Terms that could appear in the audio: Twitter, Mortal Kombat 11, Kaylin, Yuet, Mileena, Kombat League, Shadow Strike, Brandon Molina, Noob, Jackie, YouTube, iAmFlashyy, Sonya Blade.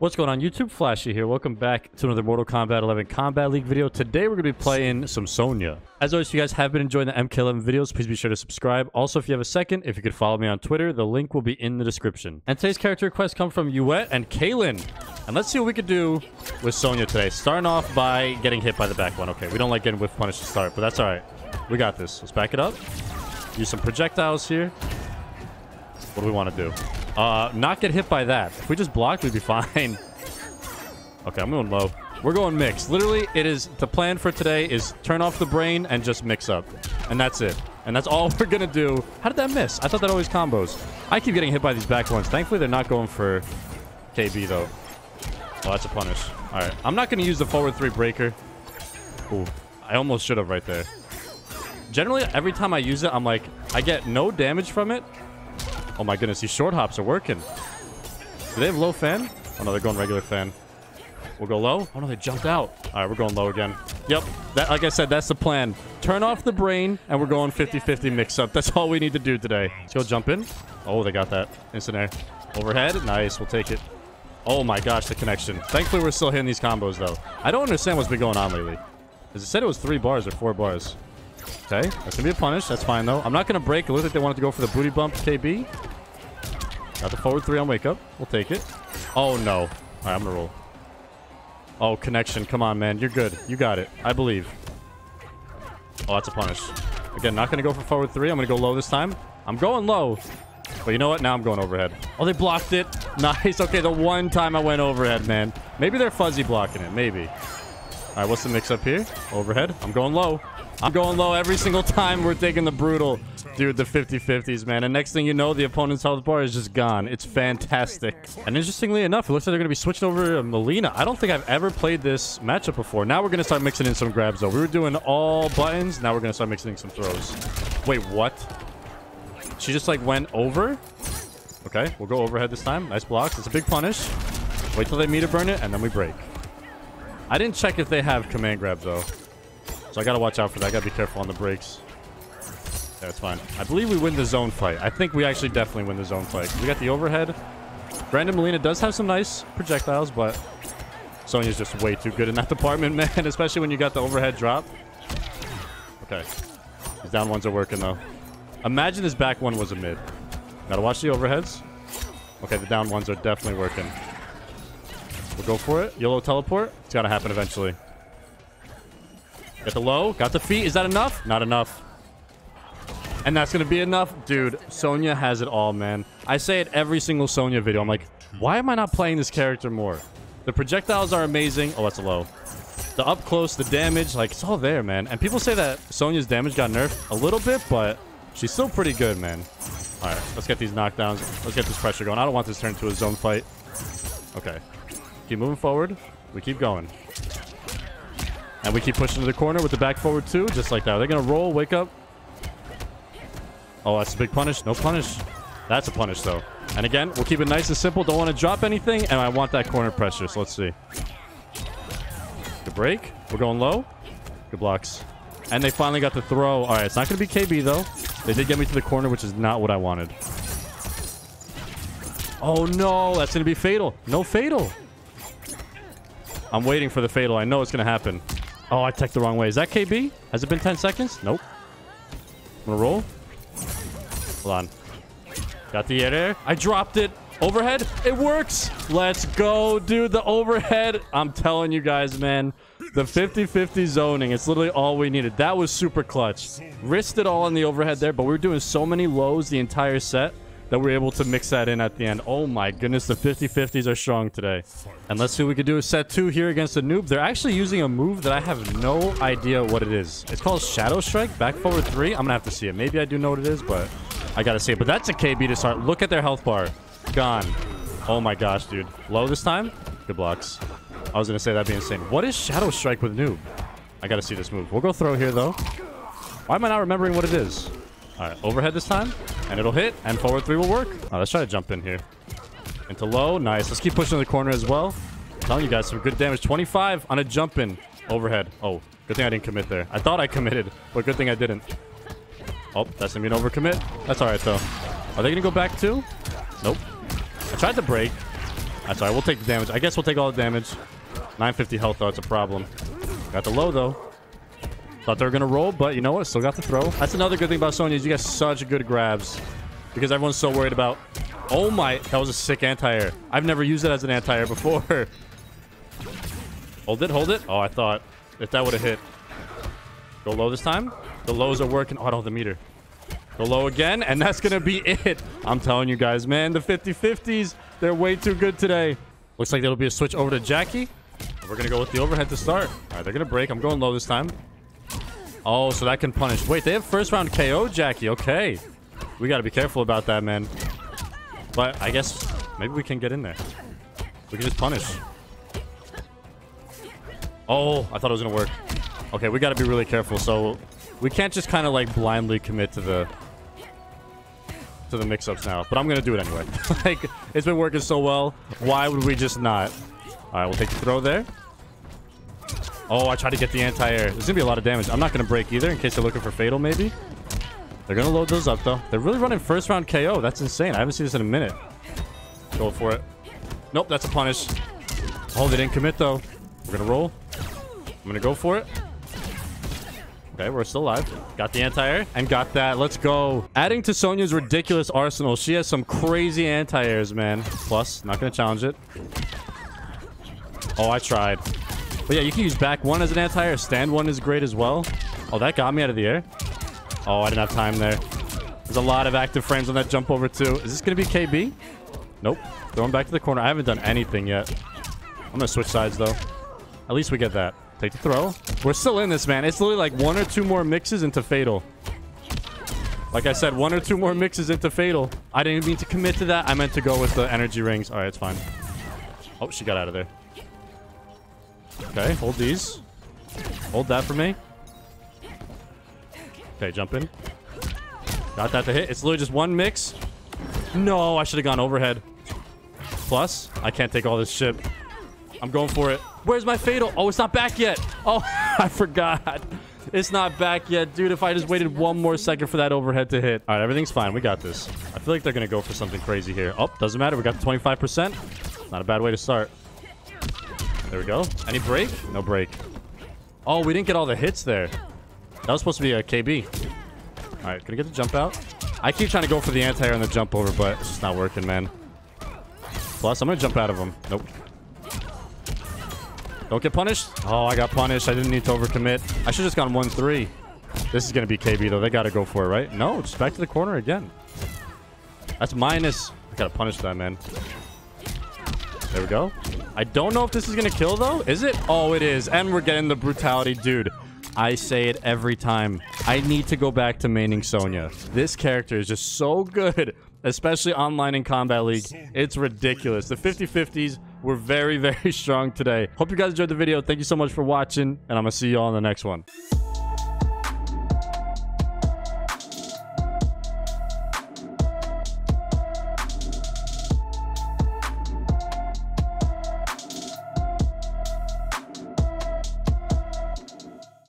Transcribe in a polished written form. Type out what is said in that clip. What's going on YouTube? Flashy here. Welcome back to another Mortal Kombat 11 Kombat League video. Today we're going to be playing some Sonya. As always, if you guys have been enjoying the MK11 videos, please be sure to subscribe. Also, if you have a second, if you could follow me on Twitter, the link will be in the description. And today's character requests come from Yuet and Kaylin. And let's see what we could do with Sonya today. Starting off by getting hit by the back one. Okay, we don't like getting whiff punished to start, but that's all right. We got this. Let's back it up. Use some projectiles here. What do we want to do? Not get hit by that. If we just blocked, we'd be fine. Okay, I'm going low. We're going mix. Literally, it is the plan for today is turn off the brain and just mix up. And that's it. And that's all we're going to do. How did that miss? I thought that always combos. I keep getting hit by these back ones. Thankfully, they're not going for KB, though. Oh, that's a punish. All right. I'm not going to use the forward three breaker. Ooh, I almost should have right there. Generally, every time I use it, I'm like, I get no damage from it. Oh my goodness, these short hops are working. Do they have low fan? Oh no, they're going regular fan. We'll go low. Oh no, they jumped out. All right, we're going low again. Yep, that, like I said, that's the plan. Turn off the brain, and we're going 50-50 mix-up. That's all we need to do today. Let's go jump in. Oh, they got that. Instant air. Overhead. Nice, we'll take it. Oh my gosh, the connection. Thankfully, we're still hitting these combos, though. I don't understand what's been going on lately. As I said, it was 3 bars or 4 bars. Okay, that's gonna be a punish. That's fine, though. I'm not gonna break. It looks like they wanted to go for the booty bump KB. Got the forward three on wake up. We'll take it. Oh, no. All right, I'm gonna roll. Oh, connection. Come on, man. You're good. You got it. I believe. Oh, that's a punish. Again, not gonna go for forward three. I'm gonna go low this time. I'm going low. But you know what? Now I'm going overhead. Oh, they blocked it. Nice. Okay, the one time I went overhead, man. Maybe they're fuzzy blocking it. Maybe. All right, what's the mix up here? Overhead. I'm going low. I'm going low every single time. We're taking the brutal. Dude, the 50-50s, man. And next thing you know, the opponent's health bar is just gone. It's fantastic. And interestingly enough, it looks like they're going to be switching over to Mileena. I don't think I've ever played this matchup before. Now we're going to start mixing in some grabs, though. We were doing all buttons. Now we're going to start mixing in some throws. Wait, what? She just, like, went over? Okay, we'll go overhead this time. Nice blocks. It's a big punish. Wait till they meter burn it, and then we break. I didn't check if they have command grab, though. So I gotta watch out for that. I gotta be careful on the brakes. That's fine. I believe we win the zone fight. I think we actually definitely win the zone fight. We got the overhead. Brandon Molina does have some nice projectiles, but Sonya's just way too good in that department, man. Especially when you got the overhead drop. Okay. These down ones are working, though. Imagine this back one was a mid. Gotta watch the overheads. Okay, the down ones are definitely working. We'll go for it. YOLO teleport. It's gotta happen eventually. Got the low. Got the feet. Is that enough? Not enough. And that's going to be enough. Dude, Sonya has it all, man. I say it every single Sonya video. I'm like, why am I not playing this character more? The projectiles are amazing. Oh, that's a low. The up close, the damage, like, it's all there, man. And people say that Sonya's damage got nerfed a little bit, but she's still pretty good, man. All right, let's get these knockdowns. Let's get this pressure going. I don't want this turn to a zone fight. Okay. Keep moving forward. We keep going. And we keep pushing to the corner with the back forward two, just like that. They're going to roll, wake up. Oh, that's a big punish. No punish. That's a punish, though. And again, we'll keep it nice and simple. Don't want to drop anything, and I want that corner pressure, so let's see. Good break. We're going low. Good blocks. And they finally got the throw. All right, it's not going to be KB, though. They did get me to the corner, which is not what I wanted. Oh, no. That's going to be fatal. No fatal. I'm waiting for the fatal. I know it's going to happen. Oh, I teched the wrong way. Is that KB? Has it been 10 seconds? Nope. I'm going to roll. Hold on. Got the air there. I dropped it. Overhead. It works. Let's go, dude. The overhead. I'm telling you guys, man. The 50-50 zoning. It's literally all we needed. That was super clutch. Risked it all on the overhead there, but we were doing so many lows the entire set that we were able to mix that in at the end. Oh my goodness, the 50-50s are strong today. And let's see what we can do with set 2 here against the noob. They're actually using a move that I have no idea what it is. It's called Shadow Strike, back forward 3. I'm gonna have to see it. Maybe I do know what it is, but I gotta see it. But that's a KB to start. Look at their health bar. Gone. Oh my gosh, dude. Low this time? Good blocks. I was gonna say that'd be insane. What is Shadow Strike with noob? I gotta see this move. We'll go throw here, though. Why am I not remembering what it is? All right, overhead this time, and it'll hit, and forward three will work. All right, let's try to jump in here. Into low, nice. Let's keep pushing to the corner as well. I'm telling you guys, some good damage. 25 on a jump in. Overhead. Oh, good thing I didn't commit there. I thought I committed, but good thing I didn't. Oh, that's going to be an overcommit. That's all right, though. Are they going to go back too? Nope. I tried to break. That's all right. We'll take the damage. I guess we'll take all the damage. 950 health, though. It's a problem. Got the low, though. Thought they were going to roll, but you know what? Still got the throw. That's another good thing about Sonya is you got such good grabs because everyone's so worried about... Oh, my. That was a sick anti-air. I've never used it as an anti-air before. Hold it. Hold it. Oh, I thought if that would have hit. Go low this time. The lows are working. Oh, I don't have the meter. Go low again, and that's going to be it. I'm telling you guys, man, the 50-50s, they're way too good today. Looks like there'll be a switch over to Jackie. We're going to go with the overhead to start. All right, they're going to break. I'm going low this time. Oh, so that can punish. Wait, they have first round KO, Jackie. Okay. We got to be careful about that, man. But I guess maybe we can get in there. We can just punish. Oh, I thought it was going to work. Okay, we got to be really careful. So we can't just kind of like blindly commit to the mix-ups now. But I'm going to do it anyway. Like, it's been working so well. Why would we just not? All right, we'll take the throw there. Oh, I tried to get the anti-air. There's going to be a lot of damage. I'm not going to break either in case they're looking for fatal maybe. They're going to load those up though. They're really running first round KO. That's insane. I haven't seen this in a minute. Go for it. Nope, that's a punish. Oh, they didn't commit though. We're going to roll. I'm going to go for it. Okay, we're still alive. Got the anti-air and got that. Let's go. Adding to Sonya's ridiculous arsenal, she has some crazy anti-airs, man. Plus, not going to challenge it. Oh, I tried. But yeah, you can use back one as an anti-air. Stand one is great as well. Oh, that got me out of the air. Oh, I didn't have time there. There's a lot of active frames on that jump over too. Is this going to be KB? Nope. Throwing back to the corner. I haven't done anything yet. I'm going to switch sides though. At least we get that. Take the throw. We're still in this, man. It's literally like one or two more mixes into fatal. Like I said, one or two more mixes into fatal. I didn't mean to commit to that. I meant to go with the energy rings. All right, it's fine. Oh, she got out of there. Okay, hold these. Hold that for me. Okay, jump in. Got that to hit. It's literally just one mix. No, I should have gone overhead. Plus, I can't take all this shit. I'm going for it. Where's my fatal? Oh, it's not back yet. Oh, I forgot. It's not back yet. Dude, if I just waited one more second for that overhead to hit. All right, everything's fine. We got this. I feel like they're going to go for something crazy here. Oh, doesn't matter. We got the 25%. Not a bad way to start. There we go. Any break? No break. Oh, we didn't get all the hits there. That was supposed to be a KB. All right, going to get the jump out. I keep trying to go for the anti-air and the jump over, but it's just not working, man. Plus, I'm going to jump out of him. Nope. Don't get punished. Oh, I got punished. I didn't need to overcommit. I should have just gone 1-3. This is going to be KB, though. They got to go for it, right? No, just back to the corner again. That's minus. I got to punish that, man. There we go. I don't know if this is going to kill, though. Is it? Oh, it is. And we're getting the brutality, dude. I say it every time. I need to go back to maining Sonya. This character is just so good, especially online in Kombat League. It's ridiculous. The 50-50s were very, very strong today. Hope you guys enjoyed the video. Thank you so much for watching, and I'm going to see you all in the next one.